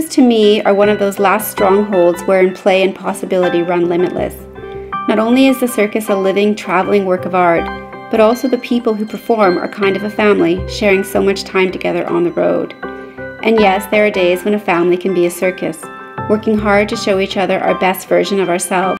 To me are one of those last strongholds wherein play and possibility run limitless. Not only is the circus a living, traveling work of art, but also the people who perform are kind of a family, sharing so much time together on the road. And yes, there are days when a family can be a circus, working hard to show each other our best version of ourselves.